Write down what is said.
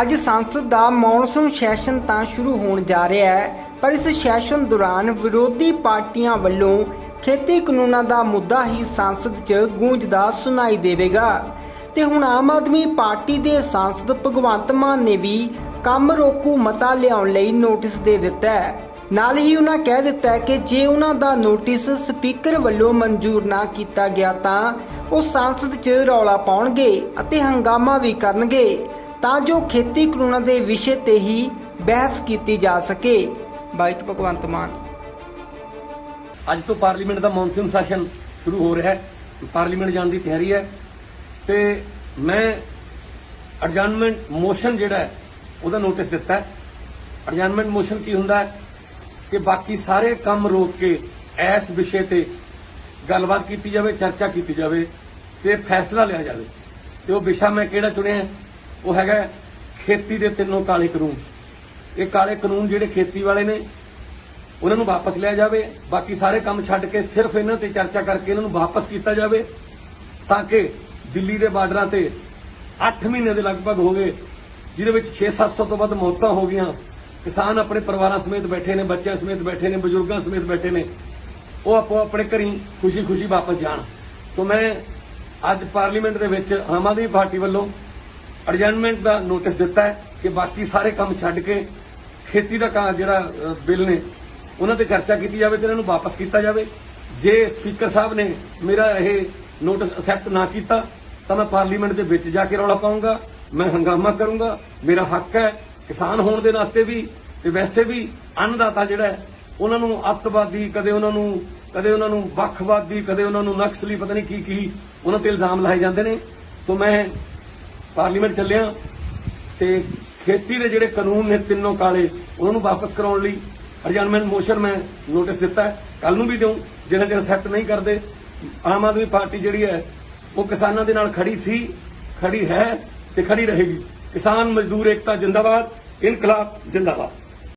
ਅੱਜ ਸੰਸਦ ਦਾ monsoon session ਤਾਂ ਸ਼ੁਰੂ ਹੋਣ ਜਾ ਰਿਹਾ ਹੈ, पर इस सैशन दौरान विरोधी पार्टियां वालों खेती कानूनों का मुद्दा ही संसद च गूंजदा सुनाई देगा। तो हुण आम आदमी पार्टी के सांसद भगवंत मान ने भी काम रोकू मता लियाउण लई नोटिस दे दिता है। नाल ही उन्हें कह दिता है कि जे उन्हां दा नोटिस स्पीकर वालों मंजूर ना किया गया तो वो संसद च रौला पाउणगे अते हंगामा भी करनगे, तां जो खेती कानूनों के विषय ते ही बहस की जा सके। बाइट भगवंत मान। अज तो पार्लीमेंट का मॉनसून सैशन शुरू हो रहा है, पार्लीमेंट जाने की तैयारी है। तो मैं अडजमेंट मोशन जिहड़ा है उहदा नोटिस दिता है। अडजमेंट मोशन की हुंदा है कि बाकी सारे काम रोक के इस विषय ते गलबात की जाए, चर्चा की जाए, तो फैसला लिया जाए। तो विशा मैं किहड़ा चुनिया है, वह हैगा खेती के तीनों काले कानून। ये काले कानून जिहड़े खेती वाले ने उन्होंने वापस लिया जाए, बाकी सारे काम छड्ड के सिर्फ इन्हां ते चर्चा करके इन्हां नूं वापस किया जाए, ताकि दिल्ली के बार्डरां ते 8 महीने के लगभग हो गए, जिहदे विच 600-700 तो वध मौतां हो गईआं। किसान अपने परिवारां समेत बैठे ने, बच्चों समेत बैठे ने, बजुर्गों समेत बैठे ने, वो आपो अपने घरीं खुशी खुशी वापस जाण। सो मैं अज पार्लीमेंट दे विच आम आदमी पार्टी वल्लों अडजमेंट का नोटिस दिता है कि बाकी सारे काम छड्ड के खेती का जिहड़ा बिल ने उन्हां ते चर्चा की जाए, तो इन्हों वापस किया जाए। जे स्पीकर साहब ने मेरा यह नोटिस एक्सैप्ट ना किया तो मैं पार्लीमेंट के विच जाके रौला पाऊंगा, मैं हंगामा करूंगा। मेरा हक है किसान होने के नाते भी, तो वैसे भी अन्नदाता जिहड़ा है उन्होंने अत्तवादी, कदे उन्होंने वखवादी, कदे उन्होंने नक्सली, पता नहीं की उन्हां ते इल्जाम लाए जाते हैं। सो मैं पार्लीमेंट चलिया तो खेती के जिहड़े कानून ने तीनों काले उन्होंने वापस कराने लई अडजमेंट मोशन मैं नोटिस दिता है, कल नूं भी दूँ। जिन्हें जो एक्सैप्ट नहीं करते, आम आदमी पार्टी जिहड़ी है वो किसानों के नाल खड़ी सी, खड़ी है तो खड़ी रहेगी। किसान मजदूर एकता जिंदाबाद, इनकलाब जिंदाबाद।